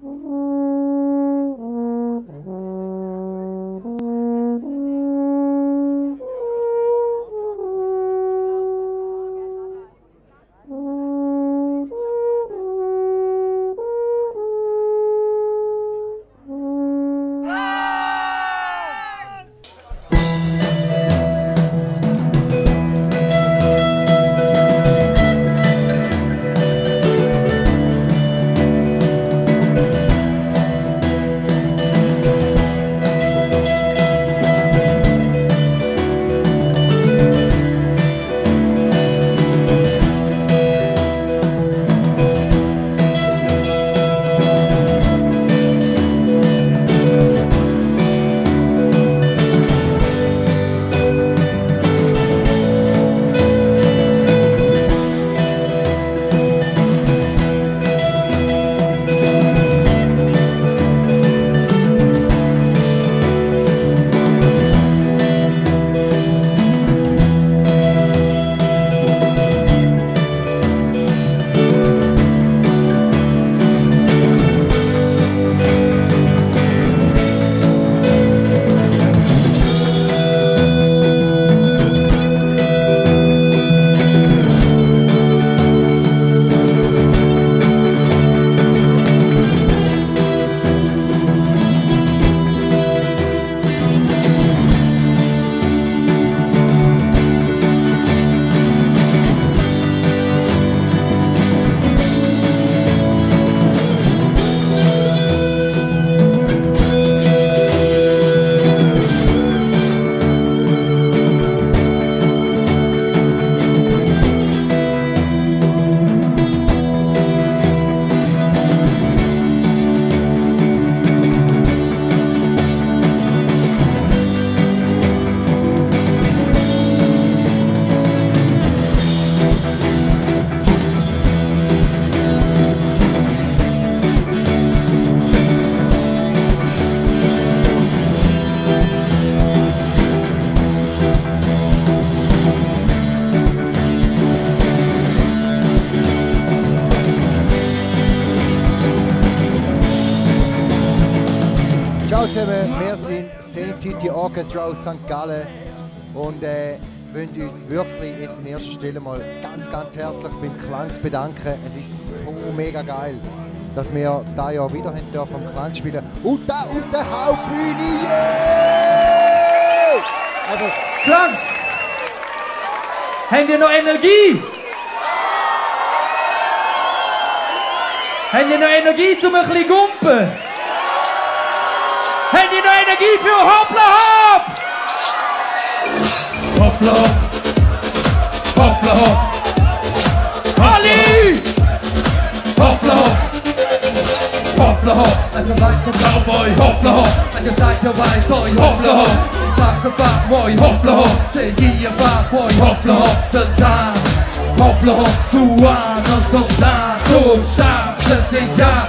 Ciao zusammen, wir sind Saint City Orchestra aus St. Gallen und wollen uns wirklich jetzt in erster Stelle mal ganz herzlich beim Clanx bedanken. Es ist so mega geil, dass wir dieses Jahr wieder am Clanx spielen dürfen. Und da auf der Hauptbühne! Yeah! Also Clanx! Habt ihr noch Energie? Habt ihr noch Energie, um ein bisschen zu gumpen? Habt ihr noch Energie für Hoppla Hopp? Hoppla Hopp, Hoppla Hopp, Ali! Hoppla Hopp, Hoppla Hopp, I'm your master cowboy, Hoppla Hopp, and your side your wife toy, Hoppla Hopp, back a fat boy, Hoppla Hopp, say ye a fat boy, Hoppla Hopp, sit down, Hoppla Hopp, Suana, sit down, go shop. Ja,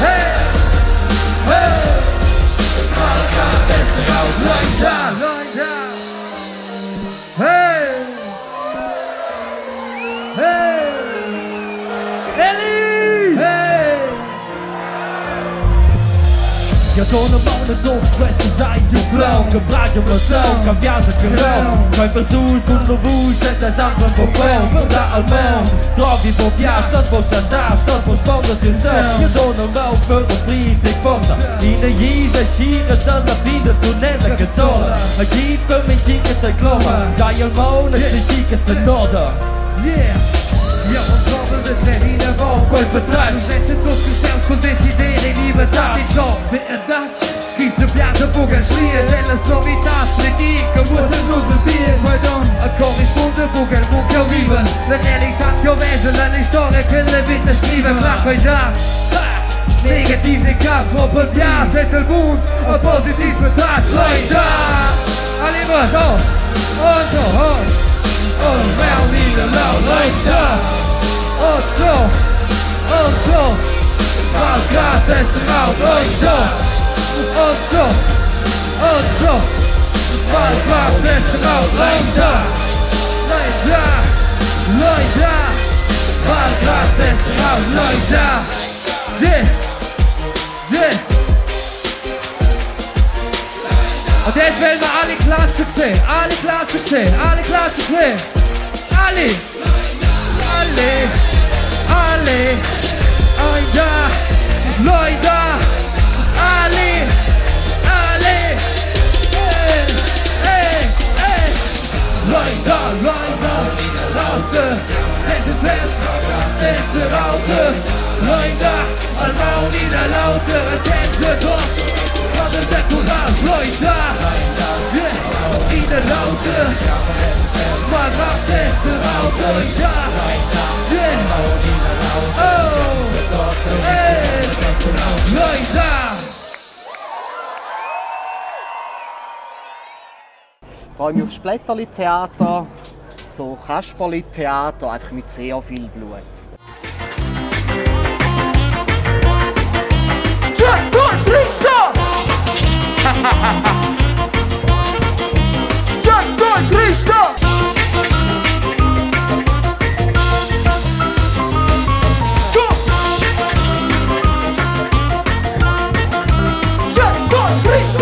hey, oh, malgrate se autoisa, hey, hey, Elise. Eu tô no mão da dupla, escusai de plão. Quebrar de emoção, cambiar de carão. Vai para SUS, compro bus, sentas a plano para o pão. Manda a mão, trovo e bobear. Estás bons já estás, estás bons pão de atenção. Eu tô no mão, pão frio, tem força. E na Ija, a China, tanto a vida, tu nem na canzola. Aqui, para mim, chica, tem gloma. Dai a mão, na chica, se noda. Yeah! Eu am copil de trenina, vă o col pe traci. Vrei să tot creșeam, scontezi ideile libertate. Deci o veadaci, că-i să pleată bugășlie. Relăs nomitați, retii, că mă să nu zâmbie. Vă dăm, acum ești bun de bugăr, bun că-o vivă. În realitate eu merge la liștore, când le vin te scrive. La făidat, negativ de cap, o pălpeați, vetel bunți, o pozitiv pe traci. Lăida, alimă, oh, oh, oh, oh. Around in the loud lights up. Otto, Otto, I've got this loud lights up. Otto. und so. Was macht es laut? Leider, leider, leider. Was macht es laut? Leider. Und jetzt werden wir alle klatschen sehen. Alle klatschen sehen. Alle klatschen sehen. Alle. Alle. Alle. Leider. Leider. Alle. Alle. Leider. Leider. Lauter. Es ist fest. Es ist lauter. Leider. Almaunina lauter. Tänze doch. Das ist das und das, Leute! In der Laute! Man macht es laut, Leute! Oh! Leute! Ich freue mich auf Splatterli-Theater, so Kasperli-Theater, einfach mit sehr viel Blut. Jack Doy Tristan! Jack Doy Tristan! Jack Doy Tristan!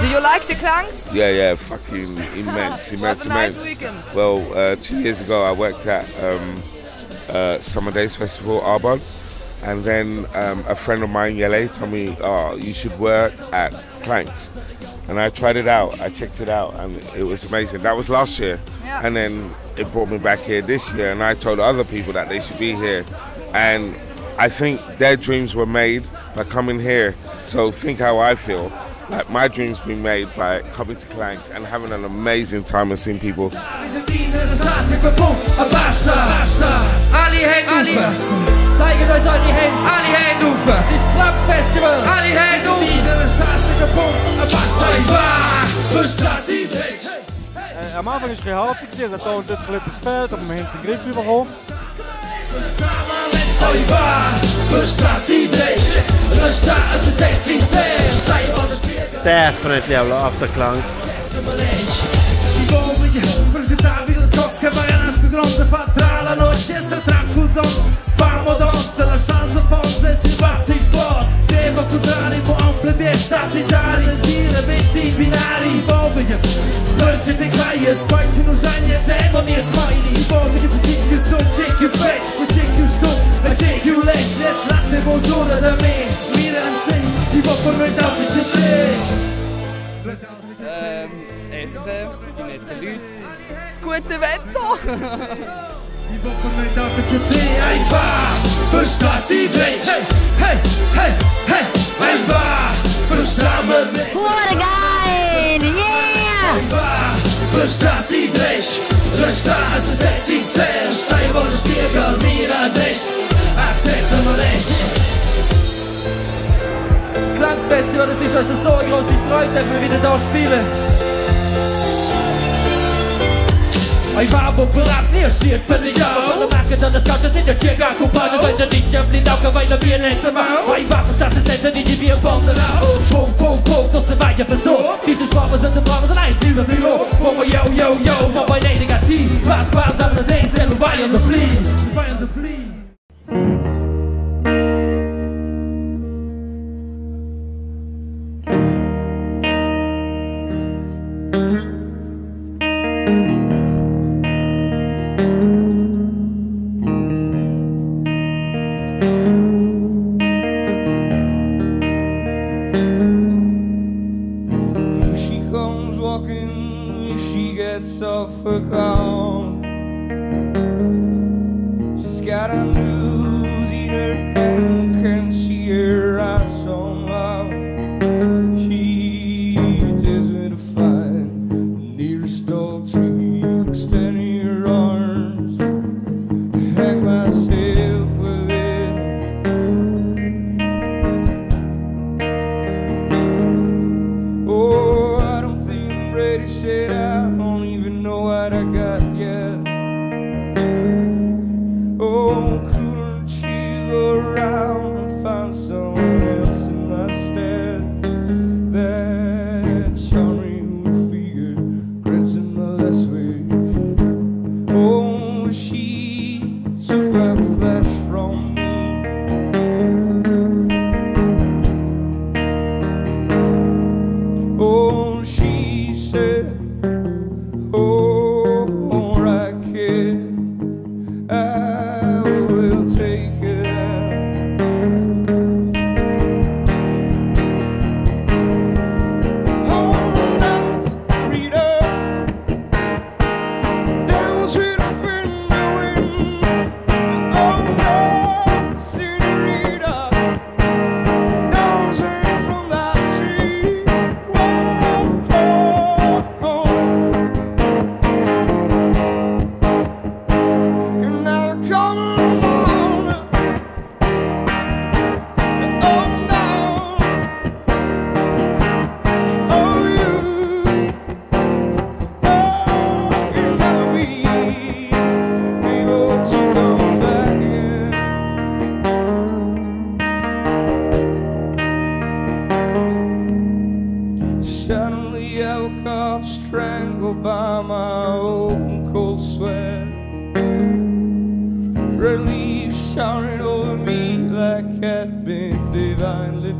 Do you like the Clanx? Yeah, yeah, fucking immense, immense, immense. Nice weekend. Well, 2 years ago I worked at Summer Days Festival, Arbon, and then a friend of mine, Yele, told me, oh, you should work at Clanx. And I tried it out, I checked it out, and it was amazing. That was last year, yeah. And then it brought me back here this year, and I told other people that they should be here. And I think their dreams were made by coming here. So think how I feel. Like my dreams been made by coming to Clanx and having an amazing time and seeing people. Am Anfang war es ein hart, es hat auch etwas gefehlt, aber wir haben den Griff bekommen. Der Fredli auf der Clanx. Das Essen, das gute Wetter. Hure geil! Yeah! Clanx Festival, es ist uns also so eine grosse Freude, dass wir wieder hier spielen. Ich war aber brav, sehr schwierig für dich, aber wir machen das Ganze nicht, der Chica Kupane, weil der Nietzsche blind auch geweint, weil wir nicht machen. Ich war, dass es hätte nicht, die wir wollten. Punkt, Punkt, Punkt, das war ja bedroht. Diese Sprache sind im Rahmen, sind eins, wie wir fliegen. Momo, yo, yo, yo, Momo, nee, negativ. Was, was, aber das ist ja nur Weih on the Bleed. that I'm losing her and can see her eyes somehow. She takes me to find the nearest tall tree, extending her arms, and hang myself with it. Oh, I don't think I'm ready, said I don't even know what I got yet. Oh, couldn't you go around and find someone else in my stead? That charming old figure grins in my last way. Oh, she took my flesh from me. Oh, she said, oh, all I care, I will take it out. Oh, dance, Rita, dance with a friend in the wind. Oh, no, Senorita, dance away from that tree. Oh, oh, oh. You're never coming back. Suddenly I woke up strangled by my own cold sweat. Relief showering over me like I'd been divinely